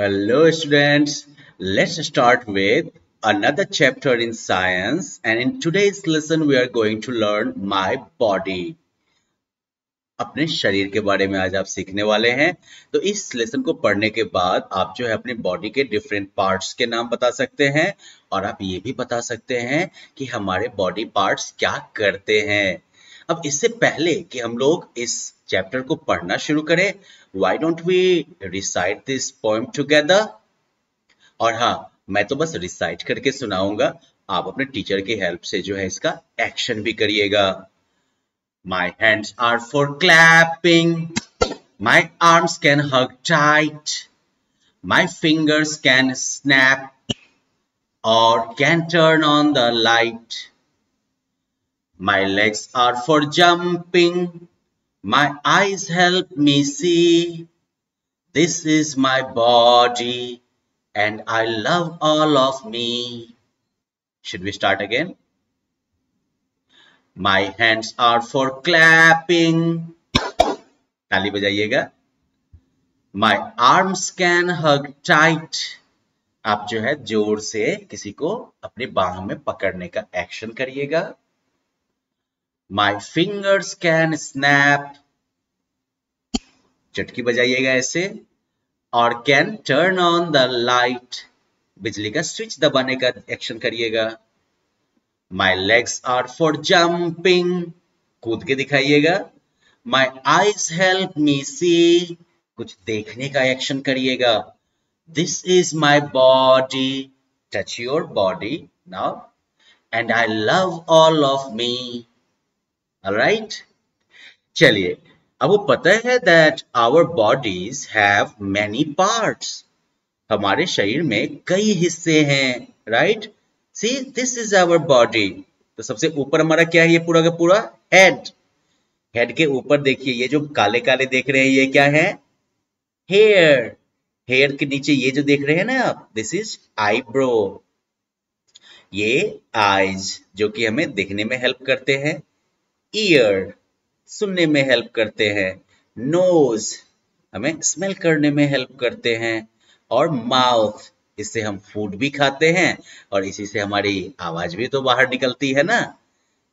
Hello students, let's start with another chapter in science, and in today's lesson we are going to learn my body. अपने शरीर के बारे में आज आप सीखने वाले हैं। तो इस लेसन को पढ़ने के बाद आप जो है अपने बॉडी के डिफरेंट पार्ट्स के नाम बता सकते हैं और आप ये भी बता सकते हैं कि हमारे बॉडी पार्ट्स क्या करते हैं। अब इससे पहले कि हम लोग इस चैप्टर को पढ़ना शुरू करें, why don't we recite this poem together. और हाँ, मैं तो बस रिसाइट करके सुनाऊंगा, आप अपने टीचर की हेल्प से जो है इसका एक्शन भी करिएगा। My hands are for clapping. My arms can hug tight. My fingers can snap or can turn on the light. My legs are for jumping. My eyes help me see. This is my body and I love all of me. Should we start again? My hands are for clapping. ताली बजाइएगा। My arms can hug tight. आप जो है जोर से किसी को अपने बाहों में पकड़ने का एक्शन करिएगा। My fingers can snap. चटकी बजाइएगा ऐसे। और can turn on the light. बिजली का स्विच दबाने का एक्शन करिएगा। My legs are for jumping. कूद के दिखाइएगा। My eyes help me see. कुछ देखने का एक्शन करिएगा। This is my body. Touch your body now. And I love all of me. Alright, चलिए अब वो पता है that our bodies have many parts. हमारे शरीर में कई हिस्से हैं, right? See, this is our body. तो सबसे ऊपर हमारा क्या है? ये पूरा का पूरा head. Head के ऊपर देखिए ये जो काले काले देख रहे हैं ये क्या है? Hair. Hair के नीचे ये जो देख रहे हैं ना आप, this is eyebrow. ये eyes जो कि हमें देखने में help करते हैं, ईयर सुनने में हेल्प करते हैं, नोज हमें स्मेल करने में हेल्प करते हैं, और माउथ इससे हम फूड भी खाते हैं और इसी से हमारी आवाज भी तो बाहर निकलती है ना।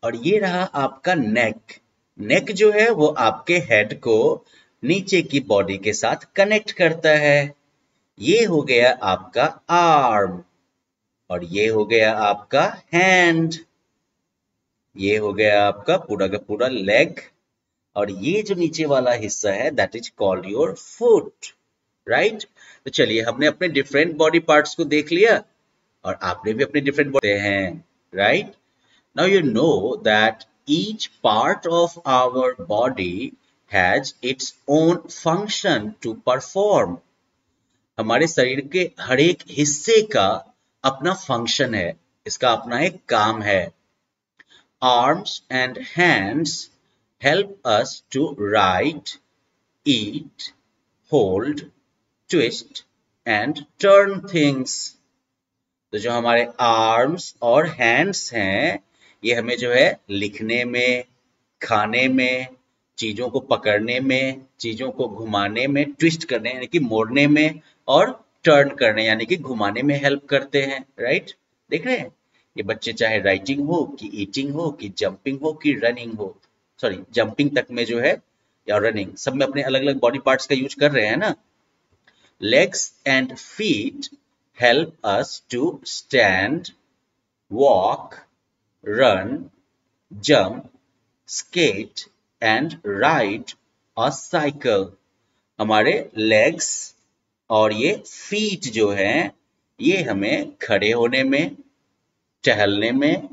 और ये रहा आपका नेक। नेक जो है वो आपके हेड को नीचे की बॉडी के साथ कनेक्ट करता है। ये हो गया आपका आर्म और ये हो गया आपका हैंड, ये हो गया आपका पूरा का पूरा लेग, और ये जो नीचे वाला हिस्सा है that is called your foot, right. तो चलिए हमने अपने डिफरेंट बॉडी पार्ट्स को देख लिया और आपने भी अपने डिफरेंट बॉडी हैं, right. Now you know that each part of our body has its own function to perform. हमारे शरीर के हर एक हिस्से का अपना फंक्शन है, इसका अपना एक काम है। Arms and hands help us to ride, eat, hold, twist and turn things. तो जो हमारे arms और hands हैं ये हमें जो है लिखने में, खाने में, चीजों को पकड़ने में, चीजों को घुमाने में, twist करने यानी कि मोड़ने में, और turn करने यानी कि घुमाने में help करते हैं, राइट। देख रहे हैं ये बच्चे चाहे राइटिंग हो कि ईटिंग हो कि जंपिंग हो कि रनिंग हो, सॉरी जंपिंग तक में जो है या रनिंग, सब में अपने अलग अलग बॉडी पार्ट्स का यूज कर रहे हैं ना। Legs and feet help us to stand, walk, run, jump, skate and ride और साइकिल। हमारे लेग्स और ये फीट जो है ये हमें खड़े होने में, टहलने में,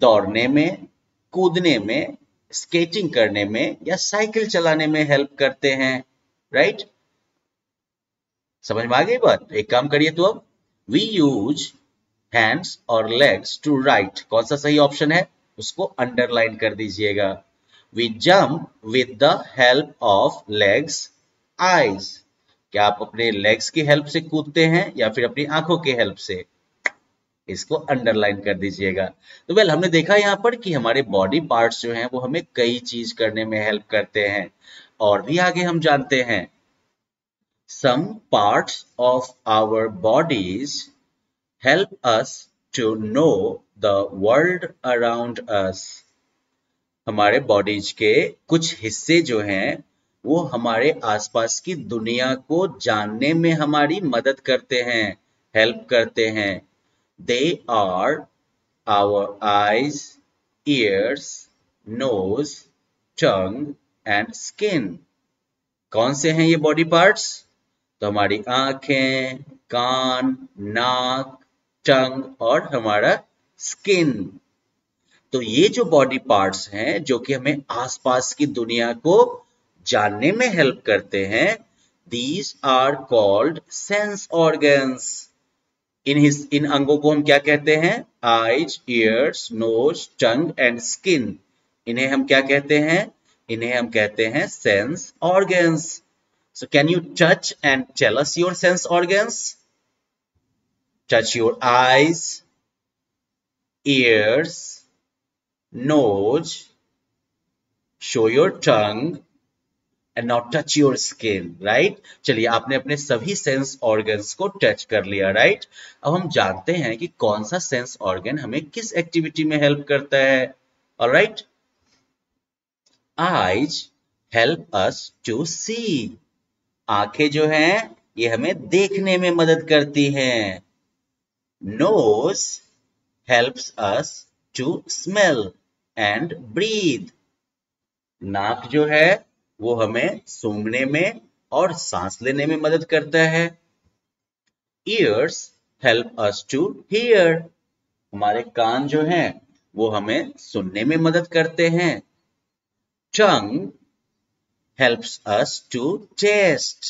दौड़ने में, कूदने में, स्केटिंग करने में या साइकिल चलाने में हेल्प करते हैं, राइट। समझ में आ गई बात? एक काम करिए तो अब वी यूज हैंड्स और लेग्स टू राइट, कौन सा सही ऑप्शन है उसको अंडरलाइन कर दीजिएगा। We jump with the help of legs, eyes. क्या आप अपने लेग्स की हेल्प से कूदते हैं या फिर अपनी आंखों की हेल्प से? इसको अंडरलाइन कर दीजिएगा। तो वेल हमने देखा यहाँ पर कि हमारे बॉडी पार्ट्स जो हैं वो हमें कई चीज करने में हेल्प करते हैं। और भी आगे हम जानते हैं Some parts of our bodies help us to know the world around us. हमारे bodies के कुछ हिस्से जो हैं वो हमारे आसपास की दुनिया को जानने में हमारी मदद करते हैं, हेल्प करते हैं. They are our eyes, ears, nose, tongue and skin. कौन से हैं ये बॉडी पार्ट्स? तो हमारी आंखें, कान, नाक, टंग और हमारा स्किन. तो ये जो बॉडी पार्ट्स हैं जो कि हमें आसपास की दुनिया को जानने में हेल्प करते हैं, these are called sense organs. इन अंगों को हम क्या कहते हैं? Eyes, ears, nose, tongue and skin. इन्हें हम क्या कहते हैं? इन्हें हम कहते हैं sense organs. So can you touch and tell us your sense organs? Touch your eyes, ears, nose, show your tongue and now touch your skin, right? चलिए आपने अपने सभी sense organs को touch कर लिया, right? अब हम जानते हैं कि कौन सा sense organ हमें किस activity में help करता है, alright? Eyes help us to see. आंखें जो हैं ये हमें देखने में मदद करती हैं. Nose helps us to smell and breathe. नाक जो है वो हमें सूंघने में और सांस लेने में मदद करता है. Ears help us to hear. हमारे कान जो हैं वो हमें सुनने में मदद करते हैं. Tongue helps us to taste.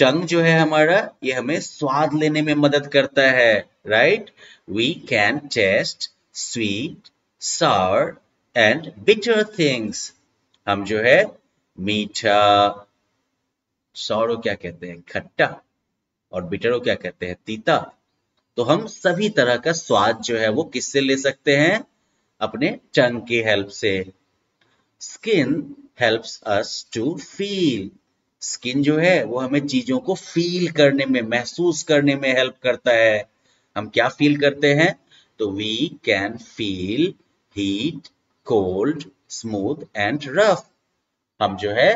टंग जो है हमारा ये हमें स्वाद लेने में मदद करता है, right? We can taste sweet, sour and bitter things. हम जो है मीठा, sour को क्या कहते हैं? खट्टा, और bitter को क्या कहते हैं? तीता. तो हम सभी तरह का स्वाद जो है वो किससे ले सकते हैं? अपने टंग की हेल्प से. Skin helps us to feel. Skin जो है वो हमें चीजों को feel करने में, महसूस करने में help करता है. हम क्या feel करते हैं? तो we can feel heat, cold, smooth and rough. हम जो है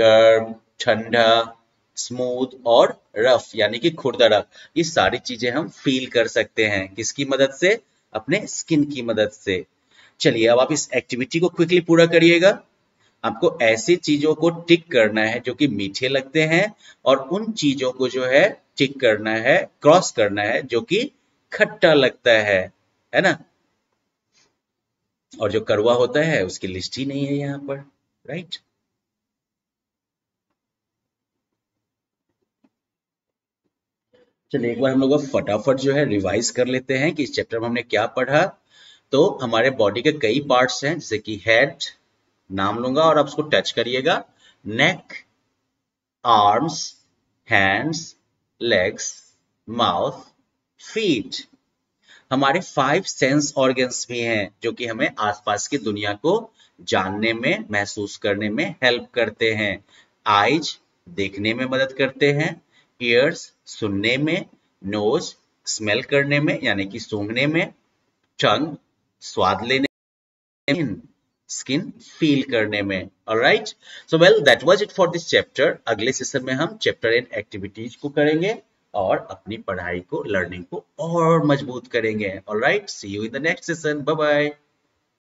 गर्म, ठंडा, smooth और rough यानी कि खुरदरा, ये सारी चीजें हम feel कर सकते हैं. किसकी मदद से? अपने skin की मदद से. चलिए अब आप इस एक्टिविटी को क्विकली पूरा करिएगा. आपको ऐसी चीजों को टिक करना है जो कि मीठे लगते हैं और उन चीजों को जो है टिक करना है, क्रॉस करना है जो कि खट्टा लगता है ना? और जो कड़वा होता है उसकी लिस्ट ही नहीं है यहाँ पर, राइट? चलिए एक बार हम लोग फटाफट जो है रिवाइज कर लेते हैं कि इस चैप्टर में हमने क्या पढ़ा. तो हमारे बॉडी के कई पार्ट्स हैं जैसे कि हेड, नाम लूंगा और आप उसको टच करिएगा. Neck, arms, hands, legs, mouth, feet. हमारे 5 सेंस ऑर्गन्स भी हैं जो कि हमें आसपास की दुनिया को जानने में, महसूस करने में हेल्प करते हैं. आईज देखने में मदद करते हैं, ईयर्स सुनने में, नोज स्मेल करने में यानी कि सूंघने में, टंग स्वाद लेने में, स्किन फील करने में. Alright, so well that was it for this chapter. अगले सेशन में हम चैप्टर एंड एक्टिविटीज को करेंगे और अपनी पढ़ाई को, लर्निंग को और मजबूत करेंगे. Alright, see you in the next session. Bye bye.